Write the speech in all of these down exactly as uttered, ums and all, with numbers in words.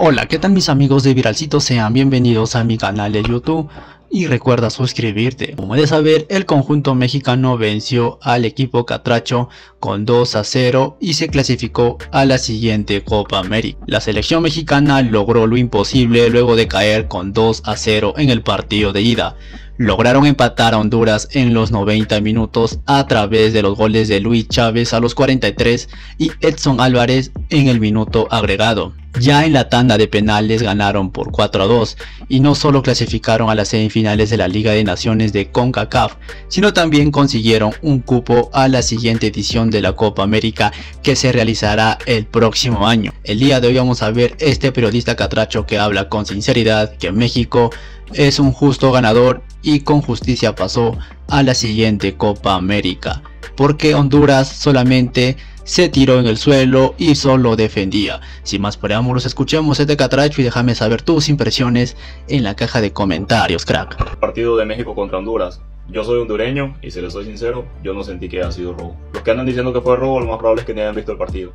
Hola, ¿qué tal mis amigos de Viralcito? Sean bienvenidos a mi canal de YouTube y recuerda suscribirte. Como de saber, el conjunto mexicano venció al equipo catracho con dos a cero y se clasificó a la siguiente Copa América. La selección mexicana logró lo imposible luego de caer con dos a cero en el partido de ida. Lograron empatar a Honduras en los noventa minutos a través de los goles de Luis Chávez a los cuarenta y tres y Edson Álvarez en el minuto agregado. Ya en la tanda de penales ganaron por cuatro a dos y no solo clasificaron a las semifinales de la Liga de Naciones de CONCACAF, sino también consiguieron un cupo a la siguiente edición de la Copa América que se realizará el próximo año. El día de hoy vamos a ver este periodista catracho que habla con sinceridad que México es un justo ganador y con justicia pasó a la siguiente Copa América, porque Honduras solamente se tiró en el suelo y solo defendía. Sin más preámbulos, escuchemos este catracho y déjame saber tus impresiones en la caja de comentarios, crack. Partido de México contra Honduras. Yo soy hondureño y si les soy sincero, yo no sentí que haya sido robo. Los que andan diciendo que fue robo, lo más probable es que ni hayan visto el partido.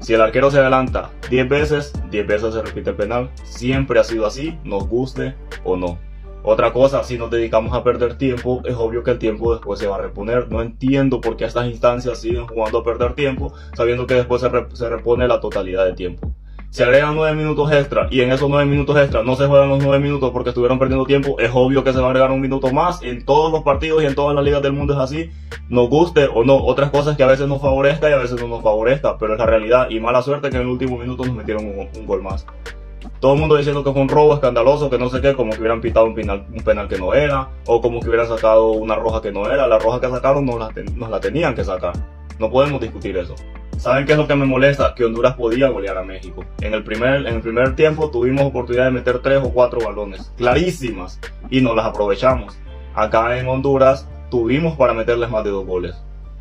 Si el arquero se adelanta diez veces, diez veces se repite el penal. Siempre ha sido así, nos guste o no. Otra cosa, si nos dedicamos a perder tiempo, es obvio que el tiempo después se va a reponer. No entiendo por qué estas instancias siguen jugando a perder tiempo, sabiendo que después se, rep se repone la totalidad de tiempo. Se agregan nueve minutos extra y en esos nueve minutos extra no se juegan los nueve minutos porque estuvieron perdiendo tiempo. Es obvio que se va a agregar un minuto más. En todos los partidos y en todas las ligas del mundo es así, nos guste o no. Otras cosas que a veces nos favorezca y a veces no nos favorezca, pero es la realidad. Y mala suerte que en el último minuto nos metieron un, un gol más. Todo el mundo diciendo que fue un robo escandaloso, que no sé qué, como que hubieran pitado un penal, un penal que no era, o como que hubieran sacado una roja que no era. La roja que sacaron nos la, ten, nos la tenían que sacar. No podemos discutir eso. ¿Saben qué es lo que me molesta? Que Honduras podía golear a México. En el primer, en el primer tiempo tuvimos oportunidad de meter tres o cuatro balones clarísimas y no las aprovechamos. Acá en Honduras tuvimos para meterles más de dos goles.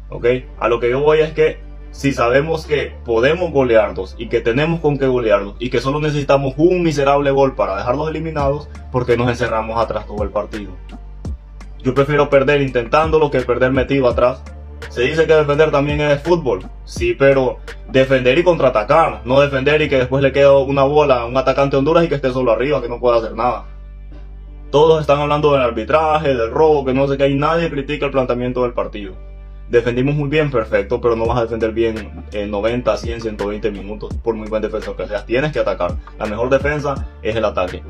¿Ok? A lo que yo voy es que si sabemos que podemos golearlos y que tenemos con qué golearlos y que solo necesitamos un miserable gol para dejarlos eliminados, ¿por qué nos encerramos atrás todo el partido? Yo prefiero perder intentándolo que perder metido atrás. Se dice que defender también es fútbol. Sí, pero defender y contraatacar. No defender y que después le quede una bola a un atacante de Honduras y que esté solo arriba, que no pueda hacer nada. Todos están hablando del arbitraje, del robo, que no sé qué, y nadie critica el planteamiento del partido. Defendimos muy bien, perfecto, pero no vas a defender bien en noventa, cien, ciento veinte minutos, por muy buen defensor que seas. Tienes que atacar. La mejor defensa es el ataque.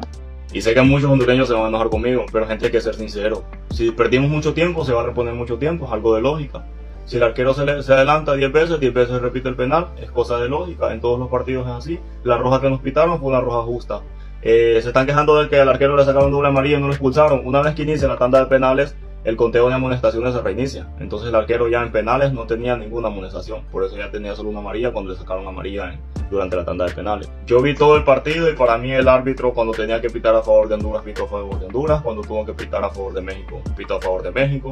Y sé que muchos hondureños se van a enojar conmigo, pero gente, hay que ser sincero. Si perdimos mucho tiempo, se va a reponer mucho tiempo, es algo de lógica. Si el arquero se, le, se adelanta diez veces, diez veces repite el penal, es cosa de lógica, en todos los partidos es así. La roja que nos pitaron fue una roja justa. Eh, se están quejando de que al arquero le sacaron doble amarilla y no lo expulsaron. Una vez que inicia la tanda de penales, el conteo de amonestaciones se reinicia. Entonces el arquero ya en penales no tenía ninguna amonestación, por eso ya tenía solo una amarilla cuando le sacaron amarilla en, durante la tanda de penales. Yo vi todo el partido y para mí el árbitro, cuando tenía que pitar a favor de Honduras, pitó a favor de Honduras. Cuando tuvo que pitar a favor de México, pitó a favor de México.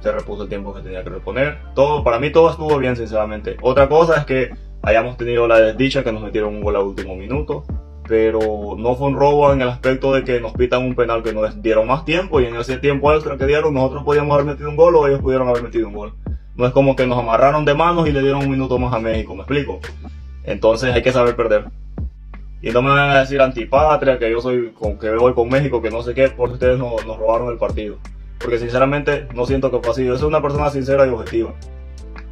Se repuso el tiempo que tenía que reponer. Todo, para mí todo estuvo bien, sinceramente. Otra cosa es que hayamos tenido la desdicha que nos metieron un gol al último minuto, pero no fue un robo en el aspecto de que nos pitan un penal que nos dieron más tiempo, y en ese tiempo extra que dieron nosotros podíamos haber metido un gol o ellos pudieron haber metido un gol. No es como que nos amarraron de manos y le dieron un minuto más a México, ¿me explico? Entonces hay que saber perder. Y no me van a decir antipatria, que yo soy con, que voy con México, que no sé qué, porque ustedes no, nos robaron el partido. Porque sinceramente no siento que fue así. Yo soy una persona sincera y objetiva.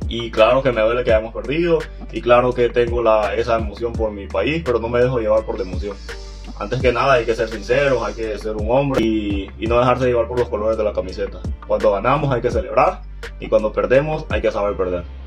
Y claro que me duele que hayamos perdido. Y claro que tengo la, esa emoción por mi país, pero no me dejo llevar por la emoción. Antes que nada hay que ser sinceros, hay que ser un hombre y, y no dejarse llevar por los colores de la camiseta. Cuando ganamos hay que celebrar y cuando perdemos hay que saber perder.